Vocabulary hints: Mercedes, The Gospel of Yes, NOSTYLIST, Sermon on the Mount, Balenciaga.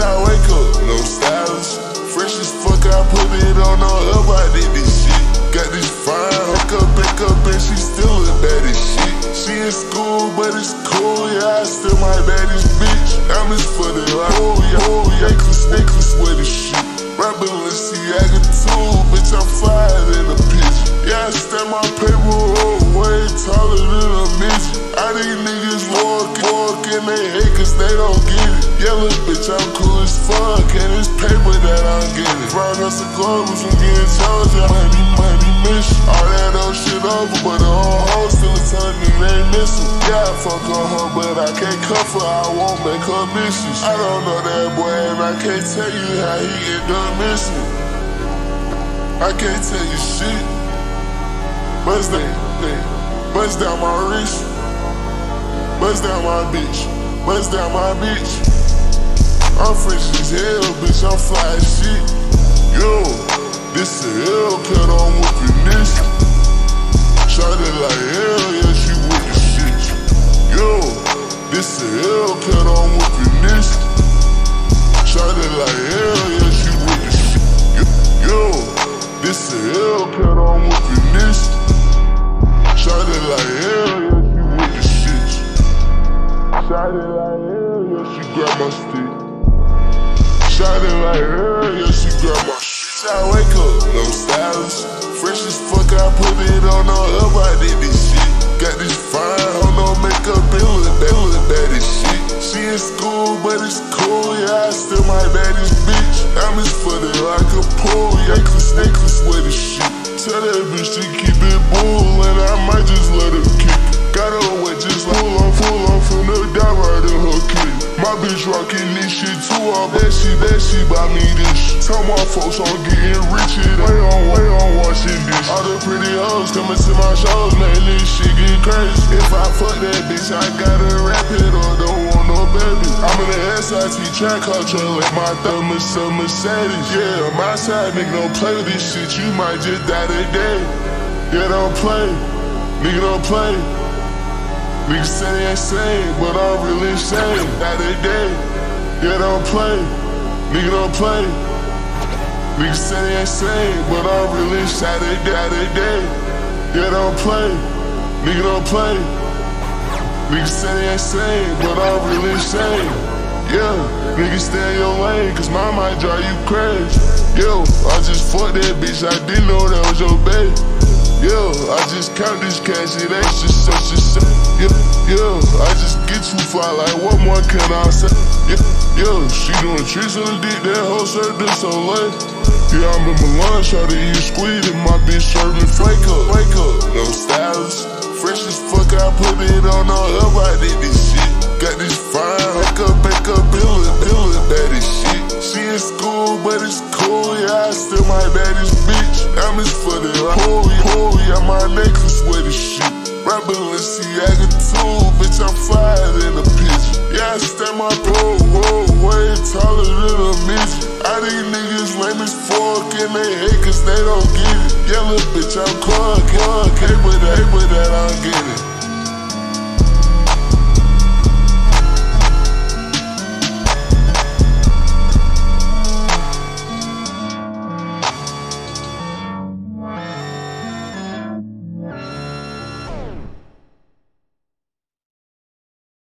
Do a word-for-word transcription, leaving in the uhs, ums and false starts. I wake up, no stylist. Fresh as fuck, I put it on her up, I did this shit. Got this fine hook up, back up, and she still a baddest shit. She in school, but it's cool, yeah, I still my baddest bitch. I'm just for the whole, yeah, whole, yeah, necklace, necklace with this shit. My Balenciaga too, bitch, I'm flyer than a bitch. Yeah, I stand my paper roll way taller than a midget. All these niggas walk, walk, and they hate cause they don't get it. Yeah, look, bitch, I'm cool as fuck, and it's paper that I'm getting. Brown us the globals from getting charged, I might be, might be missing. All that old shit over, but the whole hoe still a ton and they missing. Yeah, I fuck on her, but I can't cuff her, I won't make her vicious. I don't know that boy, and I can't tell you how he get done missing. I can't tell you shit. Bust down, bust down my wrist. Bust down my bitch, bust down my bitch. I'm fresh as hell, bitch, I'm fly as shit. Yo, this a Hellcat, I'm whoopin' this. Shot it like hell, yeah, she with the shit. Yo, this a Hellcat, I'm whoopin' this. Shot it like hell, yeah, she with the shit. Yo, this a Hellcat, I'm whoopin' this. Shot it like hell, yeah, she with the shit. Shot it like hell, yeah, she grab my stick. Shot it like her, yeah, she grab my shit. I wake up, no stylist. Fresh as fuck, I put it on her up, I did this shit. Got this fine on no makeup, it look, that look baddest shit. She in school, but it's cool, yeah, I still my baddest bitch. I'm just flooded like a pool, yeah, necklace, necklace with this shit. Tell that bitch to keep it bull, and I might just let her kick it. Got her wet, just like full on, full on, from the dive right in her kitty. My bitch rockin' this shit too, all that shit, that shit buy me this. Tell my folks I'm getting rich, it way on, way on watching this. All the pretty hoes coming to my shows, man, this shit get crazy. If I fuck that bitch, I gotta rap it or don't want no baby. I'm in the S I T track culture, like my thumb is some Mercedes. Yeah, my side nigga don't play with this shit, you might just die today. Yeah, don't play, nigga don't play. Niggas say they insane, but I'm really insane. Now they dead, yeah, don't play. Nigga don't play. Niggas say they insane, but I'm really insane. Now they dead, yeah, don't play. Nigga don't play. Niggas say they insane, but I'm really insane. Yeah, niggas stay in your lane, cause mine might drive you crazy. Yo, I just fucked that bitch, I didn't know that was your baby. Yeah, I just count this cash, it ain't just such a shit. Yeah, yeah, I just get too fly, like what more can I say? Yeah, yeah, she doing tricks on the dick, that whole shirt this so late. Yeah, I'm in Milan, try to eat squid, and my bitch serving flake up, wake up. No stylist, fresh as fuck, I put it on her up, I did this shit. Got this fine hook up, back up, pillar, pillar, baddest shit. She in school, but it's cool, yeah, I still my baddest bitch. I'm just for the holy, holy, yeah, my necklace with this shit. My Balenciaga too, bitch, I'm flyer than a pigeon. Yeah, I stand my pole, whoa, way taller than a midget. All these niggas lame as fuck, and they hate cause they don't get it. Yeah, look, bitch, I'm Clark, Clark, hey, but that, hey, but that I'm getting.